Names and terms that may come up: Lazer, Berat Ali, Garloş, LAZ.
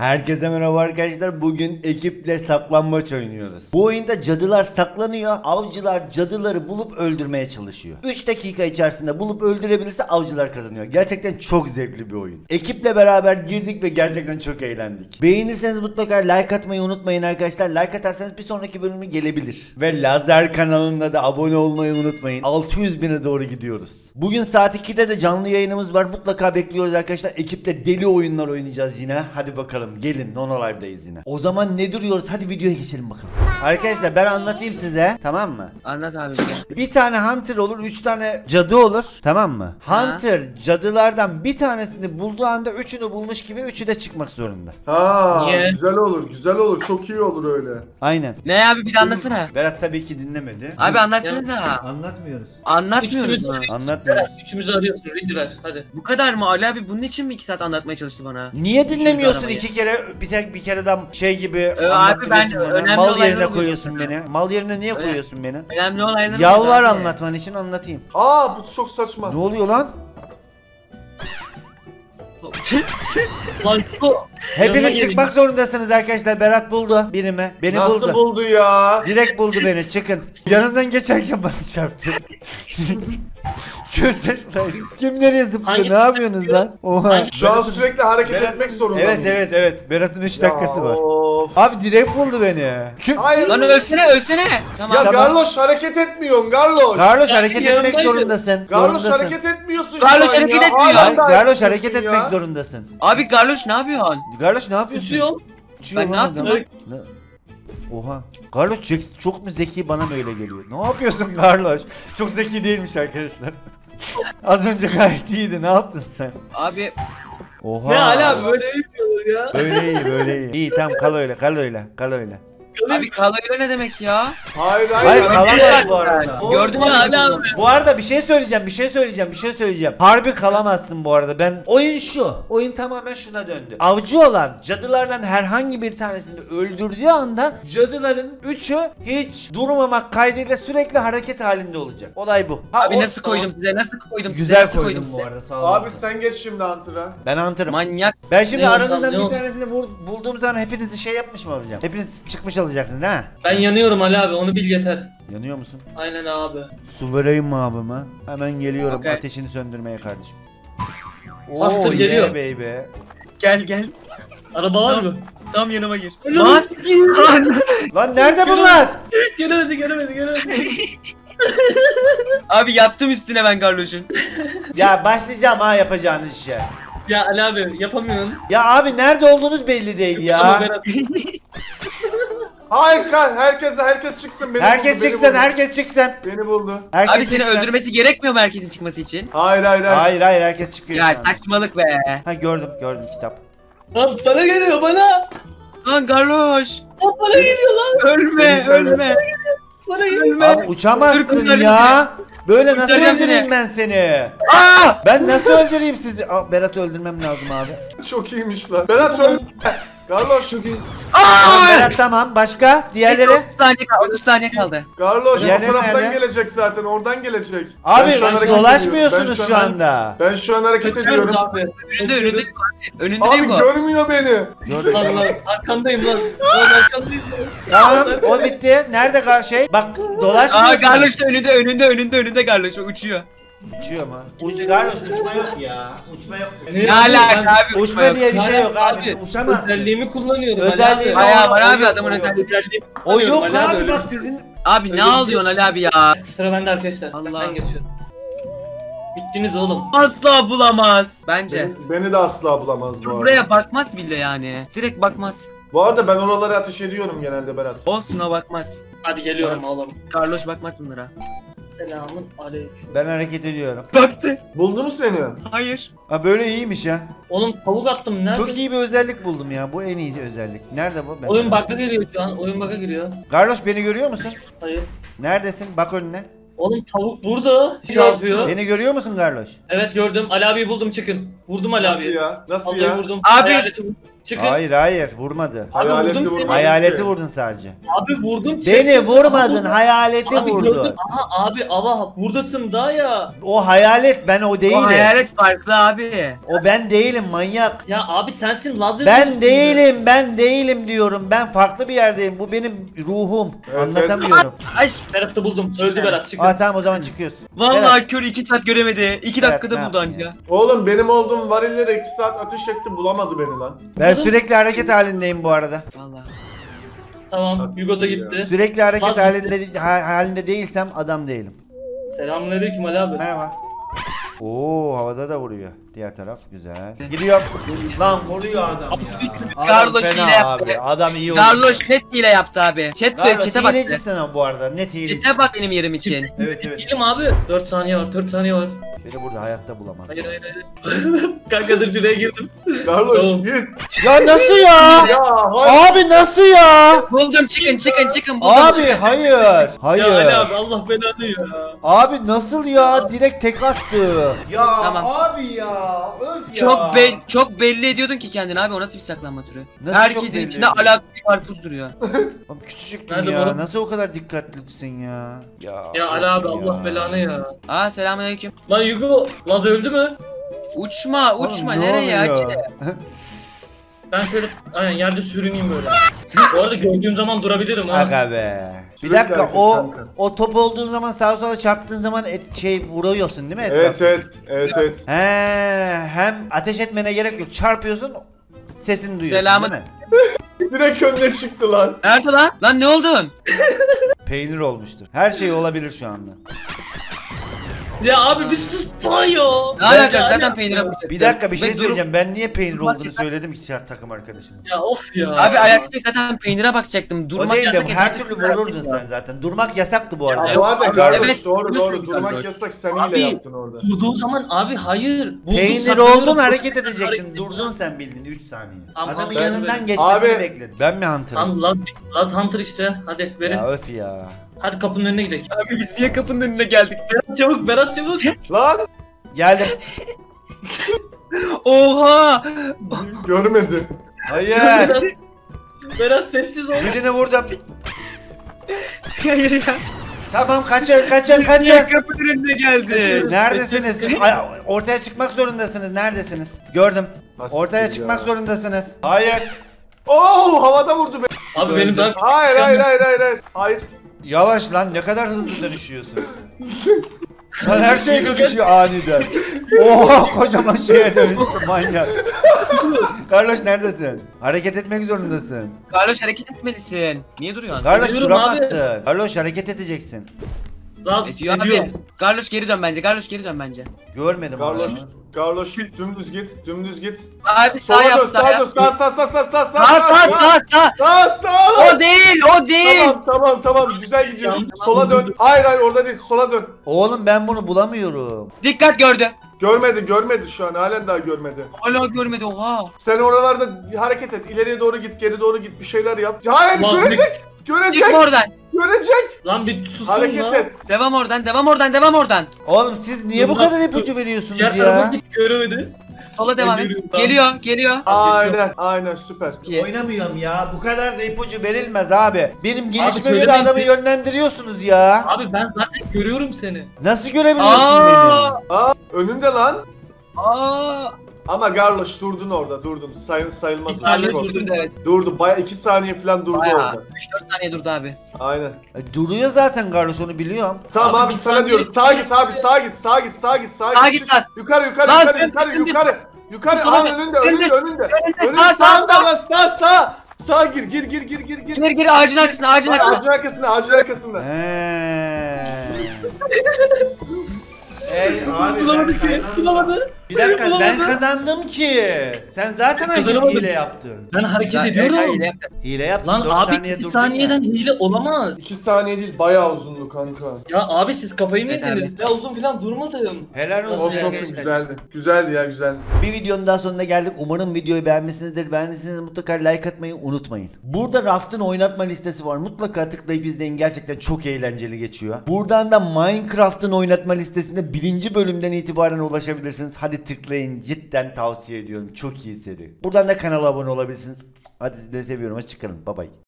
Herkese merhaba arkadaşlar, bugün ekiple saklanmaç oynuyoruz. Bu oyunda cadılar saklanıyor, avcılar cadıları bulup öldürmeye çalışıyor. 3 dakika içerisinde bulup öldürebilirse avcılar kazanıyor. Gerçekten çok zevkli bir oyun. Ekiple beraber girdik ve gerçekten çok eğlendik. Beğenirseniz mutlaka like atmayı unutmayın arkadaşlar. Like atarsanız bir sonraki bölümü gelebilir. Ve Lazer kanalına da abone olmayı unutmayın. 600.000'e doğru gidiyoruz. Bugün saat 2'de de canlı yayınımız var, mutlaka bekliyoruz arkadaşlar. Ekiple deli oyunlar oynayacağız yine, hadi bakalım. Gelin Nonolive'dayız yine. O zaman ne duruyoruz, hadi videoya geçelim bakalım. Arkadaşlar ben anlatayım size, tamam mı? Anlat abi bize. Bir tane hunter olur, 3 tane cadı olur, tamam mı? Hunter cadılardan bir tanesini bulduğu anda üçünü bulmuş gibi üçü de çıkmak zorunda. Ha, yeah. Güzel olur, güzel olur, çok iyi olur öyle. Aynen. Ne abi, bir anlatsana. Berat tabii ki dinlemedi. Abi anlatsınız ha. Anlatmıyoruz. Anlatmıyoruz. Anlatmıyoruz. Üçümüzü arıyoruz, redirver hadi. Bu kadar mı Ali abi, bunun için mi 2 saat anlatmaya çalıştı bana? Niye dinlemiyorsun 2 kere? Bir kereden şey gibi abi, ben önemli mal yerine koyuyorsun beni. Mal yerine niye koyuyorsun beni? Önemli olayları yalvar anlatman için anlatayım. Aa, bu çok saçma. Ne oluyor lan? Hepiniz çıkmak zorundasınız arkadaşlar. Berat buldu birimi. Beni nasıl buldu? Nasıl buldu ya? Direkt buldu beni. Çıkın. Yanından geçerken bana çarptı. Kim nereye zıplıyor? Ne yapıyorsunuz lan? Oha. Şu an sürekli hareket etmek zorunda. Evet. Berat'ın 3 dakikası var. Of. Abi direkt buldu beni. Kim? Hayır. Lan ölsene. Tamam. Ya Garloş, hareket etmiyorsun Garloş. Garloş hareket etmek zorundasın. Garloş hareket etmiyorsun. Garloş hareket etmiyor. Garloş hareket etmek zorundasın. Abi Garloş ne yapıyorsun? Garloş ne yapıyorsun? Uçuyor. Ben ne yaptım? Oha. Garloş çok mu zeki, bana böyle geliyor. Ne yapıyorsun Garloş? Çok zeki değilmiş arkadaşlar. Az önce gayet iyiydi. Ne yaptın sen? Abi. Oha. Ne ala böyle yapıyorlar ya. Böyle iyi. İyi tamam, kal öyle. Abi kalayla ne demek ya? Hayır. Kalamaz bu arada. Gördün mü abi? Bu arada bir şey söyleyeceğim. Harbi kalamazsın bu arada. Oyun tamamen şuna döndü. Avcı olan cadılardan herhangi bir tanesini öldürdüğü anda cadıların üçü hiç durmamak kaydıyla sürekli hareket halinde olacak. Olay bu. Abi nasıl koydum size? Güzel koydum bu arada. Sağ ol. Abi sen geç şimdi hunter'a. Ben hunter'ım. Manyak. Ben şimdi aranızdan bir tanesini bulduğum zaman hepinizi şey yapmış mı alacağım? Hepiniz çıkmış alacaksınız ha? Ben yanıyorum Ali abi, onu bil yeter. Yanıyor musun? Aynen abi. Su vereyim mi abime? Hemen geliyorum, okay. Ateşini söndürmeye kardeşim. Hastır geliyor. Baby. Gel. Araba var mı? Tam yanıma gir. Lan nerede bunlar? Göremedi. Abi yaptım üstüne ben Garloş'un. Ya başlayacağım ha yapacağınız işe. Ya Ali abi yapamıyorum. Ya abi nerede olduğunuz belli değil ya. Hayır, herkes çıksın. Herkes çıksın. Beni buldu. Herkes abi seni çıksın. Öldürmesi gerekmiyor mu herkesin çıkması için? Hayır, herkes çıkıyor. Ya saçmalık be. Ha gördüm kitap. Lan bana geliyor bana. Lan Garloş. Bana geliyor lan. Ölme. Bana geliyor. Abi uçamazsın ya. Böyle nasıl öldüreyim ben seni? Aa! Ben nasıl öldüreyim sizi? Aa, Berat öldürmem lazım abi. Çok iyiymiş lan. Berat öldürme. Garloş çok iyi. Aa! Berat tamam, başka? Diğerleri? 30 saniye kaldı. Garloş o taraftan gelecek zaten, oradan gelecek. Abi dolaşmıyorsunuz şu anda. Ben şu an hareket ediyorum. Önünde abi bu. Görmüyor beni. Lan arkandayım. Tamam o bitti. Nerede şey? Bak dolaşmıyor. Aa Garloş da önünde Garloş uçuyor. Uçuyor mu? Garloş uçma yok ya. Uçma yok. Ne alaka abi? Uçma diye bir şey yok abi. Uçamazsın. Özelliğimi kullanıyorum. Özelliği var abi, adamın özelliği. O yok abi, bak sizin. Abi ne alıyorsun Ali abi ya? Sıra bende arkadaşlar. Ben geçiyorum. Bittiniz oğlum. Asla bulamaz. Bence. Beni de asla bulamaz bu arada. Buraya bakmaz bile yani. Direkt bakmaz. Bu arada ben oralara ateş ediyorum genelde Berat. Olsun, o bakmaz. Hadi geliyorum oğlum. Garloş bakmaz bunlara. Selamun aleyküm. Ben hareket ediyorum. Baktı. Buldu mu seni? Hayır. Ha böyle iyiymiş ya. Oğlum tavuk attım. Nerede? Çok iyi bir özellik buldum ya. Bu en iyi özellik. Nerede bu? Ben oyun bug'a giriyor şu an. Garloş beni görüyor musun? Hayır. Neredesin? Bak önüne. Oğlum tavuk burada şey yapıyor. Beni görüyor musun Garloş? Evet gördüm. Ali abiyi buldum, çıkın. Vurdum Ali abiyi. Nasıl ya? Vurdum. Abi. Çıkın. Hayır hayır vurmadı. Abi hayaleti vurdun sadece. Abi vurdum. Beni vurmadın, hayaleti vurdun. Aha abi Allah buradasın daha ya. O hayalet, ben o değilim. O hayalet farklı abi. O ben değilim manyak. Ya abi sensin Lazer. Ben değilim ya. Ben değilim diyorum. Ben farklı bir yerdeyim. Bu benim ruhum. Evet, anlatamıyorum. Ay Berat'ı buldum. Öldü Berat, çıkın. Aa tamam o zaman çıkıyorsun. Vallahi evet. Kör 2 saat göremedi. 2 dakikada evet, buldu anca. Oğlum benim olduğum varillere 2 saat ateş etti, bulamadı beni lan. Ben sürekli hareket halindeyim bu arada. Vallahi. Tamam, Hugo da gitti. Sürekli hareket halinde değilsem adam değilim. Selamünaleyküm Ali abi. Merhaba. Oo havada da vuruyor. Diğer taraf güzel. Gidiyor. Lan vuruyor adam ya. Garloş hile yaptı. Abi. Adam iyi oldu. Garloş chat hile yaptı abi. Chat söyle, chat'e bak. Hileci sana bu arada. Net hileci. Chat'e bak benim yerim için. Evet evet. Hilim abi. 4 saniye var. 4 saniye var. Beni burada hayatta bulamaz. Hayır hayır hayır. Kankadır şuraya girdim. Garloş git. Ya nasıl ya? Ya abi nasıl ya? Buldum, çıkın çıkın çıkın. Buldum, abi çıkın. Hayır. Hayır. Ya Ali abi Allah belanı ya. Abi nasıl ya? Direkt tek attı. Ya tamam. Abi ya. Öf ya. Çok belli ediyordun ki kendini abi, o nasıl bir saklanma türü? Nasıl herkesin içinde alaklı bir karpuz duruyor. Oğlum küçücüktün ya. Oğlum? Nasıl o kadar dikkatlisin ya? Ya Ali abi ya. Allah belanı ya. Aa selamünaleyküm. Lan Hugo, Laz öldü mü? Uçma uçma oğlum, nereye ya? Ben şöyle aynen yerde sürüneyim böyle. Bu arada gördüğüm zaman durabilirim ha. Aga be. Bir dakika o top olduğun zaman sağa sola çarptığın zaman vuruyorsun değil mi etrafı? Evet evet. Evet evet. He, hem ateş etmene gerek yok. Çarpıyorsun. Sesini duyuyorsun. Selamın. Değil mi? Direkt önüne çıktı lan. Nerede lan? Lan ne oldun? Peynir olmuştur. Her şey olabilir şu anda. Ya abi bir sus falan ya. Ne alaka zaten peynire vuracak. Bir dakika bir şey söyleyeceğim, ben niye peynir olduğunu söyledim ki takım arkadaşım. Ya of ya. Abi ayakta zaten peynire bakacaktım, durmak yasak. O değil de her türlü vururdun sen zaten, durmak yasaktı bu arada. Bu arada Garloş doğru durmak yasak, sen öyle yaptın orada. Durduğun zaman abi hayır. Peynir oldun hareket edecektin, durdun sen bildiğin 3 saniye. Adamın yanından geçmesini bekledim. Ben mi Hunter'ım? Tamam Laz Hunter işte, hadi verin. Ya öf ya. Hadi kapının önüne gidelim. Abi biz niye kapının önüne geldik? Berat çabuk, Berat çabuk. Lan! Geldim. Oha! Görmedin. Hayır. Berat sessiz ol. Birini vurdum. Hayır ya. Tamam kaçın kaçın kaçın. Biz niye kapının önüne geldi? Neredesiniz? Ortaya çıkmak zorundasınız. Neredesiniz? Gördüm. Ortaya çıkmak zorundasınız. Hayır. Oo havada vurdu beni. Abi gördüm. Benim daha hayır hayır hayır hayır hayır. Hayır. Yavaş lan, ne kadar hızlı dönüşüyorsun. Lan her şey gözüküyor aniden. Oha kocaman şeye dönüştüm manyak. Garloş neredesin? Hareket etmek zorundasın. Garloş hareket etmelisin. Niye duruyorsun? Garloş duramazsın. Garloş hareket edeceksin. Abi. Garloş geri dön bence. Garloş geri dön bence. Görmedim Garloş. Garloş dümdüz git, dümdüz git. Abi sağ yap, sağ yap. Sağ. O değil, o değil. Tamam, güzel gidiyorsun. Sola dön. Hayır, orada değil, sola dön. Oğlum ben bunu bulamıyorum. Dikkat gördü. Görmedi şu an, halen daha görmedi. Hala görmedi, oha. Sen oralarda hareket et, ileriye doğru git, geri doğru git, bir şeyler yap. Hayır, görecek. Çık oradan. Görecek. Lan bir susun hareket et. Devam oradan. Oğlum siz niye bu kadar ipucu veriyorsunuz ya? Yardım git göremedi. Sola devam et. Geliyor. Aynen süper. Oynamıyorum ya. Bu kadar da ipucu verilmez abi. Benim gelişmeyle adamı yönlendiriyorsunuz ya. Abi ben zaten görüyorum seni. Nasıl görebiliyorsun beni? Önünde lan. Ama Garloş durdun orada. Sayılmaz o şey oldu. Durdu bayağı 2 saniye falan durdu bayağı, orada. 3-4 saniye durdu abi. Aynen. Duruyor zaten Garloş, onu biliyorum. Tamam abi sana diyoruz. Sağa git. Yukarı. Aa, önünde. Sağ. Sağa gir. Gir ağacın arkasında. Bulamadı. Bir dakika ben kazandım ki. Sen zaten hile yaptın. Ben hareket ediyorum. Hile yaptın. Lan abi 2 saniyeden ya. Hile olamaz. 2 saniye değil bayağı uzundu kanka. Ya abi siz kafayı mı yediniz? Ya uzun falan durmadım. Helal olsun. Güzeldi. Güzeldi. Bir videonun daha sonuna geldik. Umarım videoyu beğenmişsinizdir. Beğendiyseniz mutlaka like atmayı unutmayın. Burada Raft'ın oynatma listesi var. Mutlaka tıklayıp izleyin. Gerçekten çok eğlenceli geçiyor. Buradan da Minecraft'ın oynatma listesinde 1. bölümden itibaren ulaşabilirsiniz. Hadi hadi tıklayın, cidden tavsiye ediyorum, çok iyi seri. Buradan da kanala abone olabilirsiniz. Hadi sizleri seviyorum, hoşçakalın, bye bye.